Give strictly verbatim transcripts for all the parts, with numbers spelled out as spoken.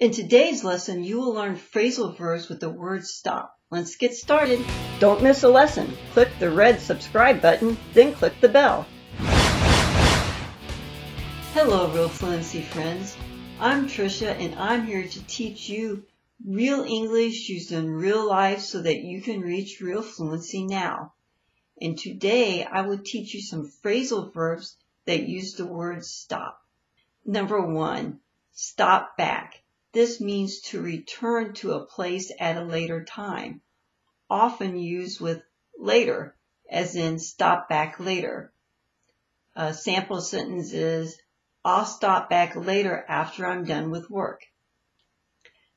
In today's lesson, you will learn phrasal verbs with the word stop. Let's get started. Don't miss a lesson. Click the red subscribe button, then click the bell. Hello, Real Fluency friends. I'm Trisha, and I'm here to teach you real English used in real life so that you can reach real fluency now. And today, I will teach you some phrasal verbs that use the word stop. Number one, stop back. This means to return to a place at a later time, often used with later, as in stop back later. A sample sentence is, I'll stop back later after I'm done with work.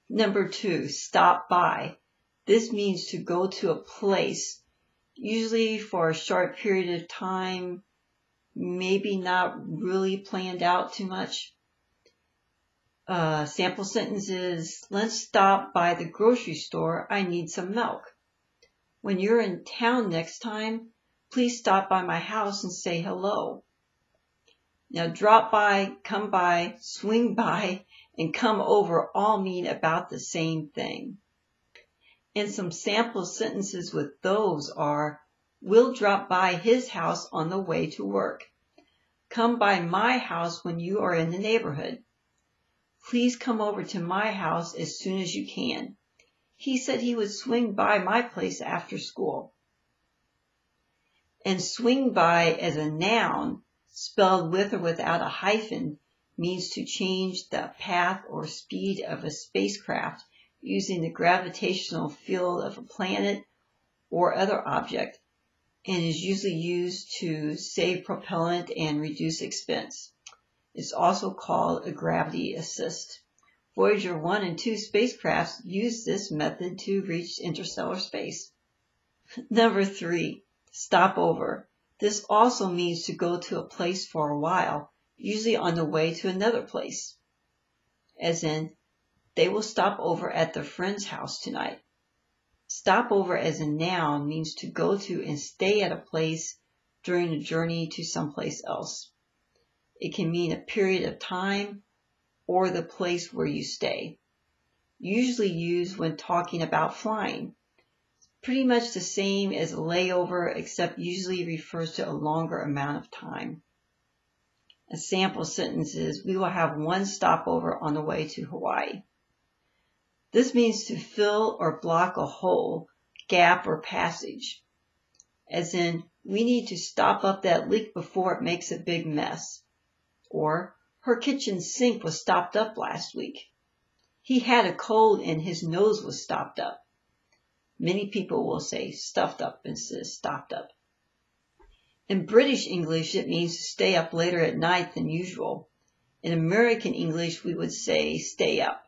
Number two, stop by. This means to go to a place, usually for a short period of time, maybe not really planned out too much. Uh, sample sentence is, let's stop by the grocery store. I need some milk. When you're in town next time, please stop by my house and say hello. Now, drop by, come by, swing by, and come over all mean about the same thing. And some sample sentences with those are, we'll drop by his house on the way to work. Come by my house when you are in the neighborhood. Please come over to my house as soon as you can. He said he would swing by my place after school. And swing by as a noun, spelled with or without a hyphen, means to change the path or speed of a spacecraft using the gravitational field of a planet or other object, and is usually used to save propellant and reduce expense. It's also called a gravity assist. Voyager one and two spacecrafts use this method to reach interstellar space. Number three, stop over. This also means to go to a place for a while, usually on the way to another place. As in, they will stop over at their friend's house tonight. Stop over as a noun means to go to and stay at a place during a journey to someplace else. It can mean a period of time or the place where you stay. Usually used when talking about flying. It's pretty much the same as a layover, except usually refers to a longer amount of time. A sample sentence is, we will have one stopover on the way to Hawaii. This means to fill or block a hole, gap, or passage. As in, we need to stop up that leak before it makes a big mess. Or, her kitchen sink was stopped up last week. He had a cold and his nose was stopped up. Many people will say stuffed up instead of stopped up. In British English, it means to stay up later at night than usual. In American English, we would say stay up.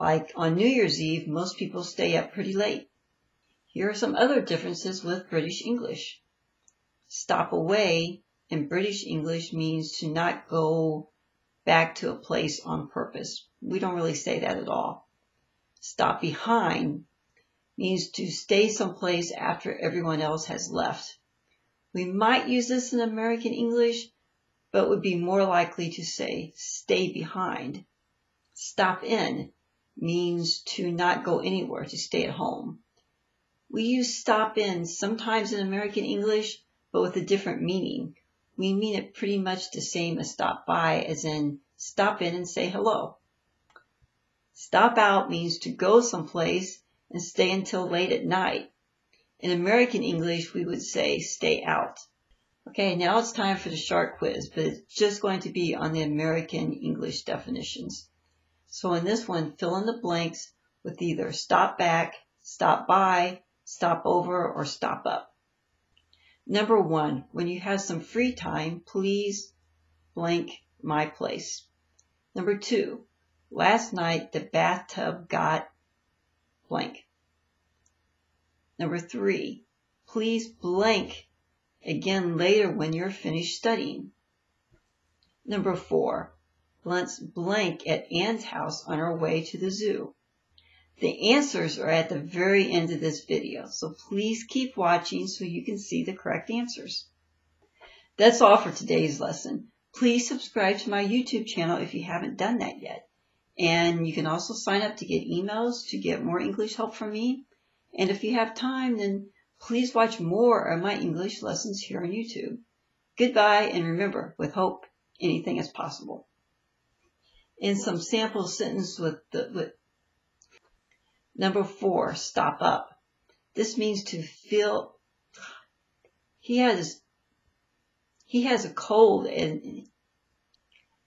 Like on New Year's Eve, most people stay up pretty late. Here are some other differences with British English. Stop away in British English means to not go back to a place on purpose. We don't really say that at all. Stop behind means to stay someplace after everyone else has left. We might use this in American English, but would be more likely to say stay behind. Stop in means to not go anywhere, to stay at home. We use stop in sometimes in American English, but with a different meaning. We mean it pretty much the same as stop by, as in stop in and say hello. Stop out means to go someplace and stay until late at night. In American English, we would say stay out. Okay, now it's time for the short quiz, but it's just going to be on the American English definitions. So in this one, fill in the blanks with either stop back, stop by, stop over, or stop up. Number one, when you have some free time, please blank my place. Number two, last night the bathtub got blank. Number three, please blank again later when you're finished studying. Number four, let's blank at Ann's house on our way to the zoo. The answers are at the very end of this video, so please keep watching so you can see the correct answers. That's all for today's lesson. Please subscribe to my YouTube channel if you haven't done that yet. And you can also sign up to get emails to get more English help from me. And if you have time, then please watch more of my English lessons here on YouTube. Goodbye, and remember, with Hope, anything is possible. In some sample sentence with the with number four, stop up. This means to feel. He has he has a cold, and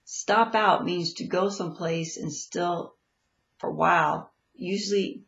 stop out means to go someplace and still for a while. Usually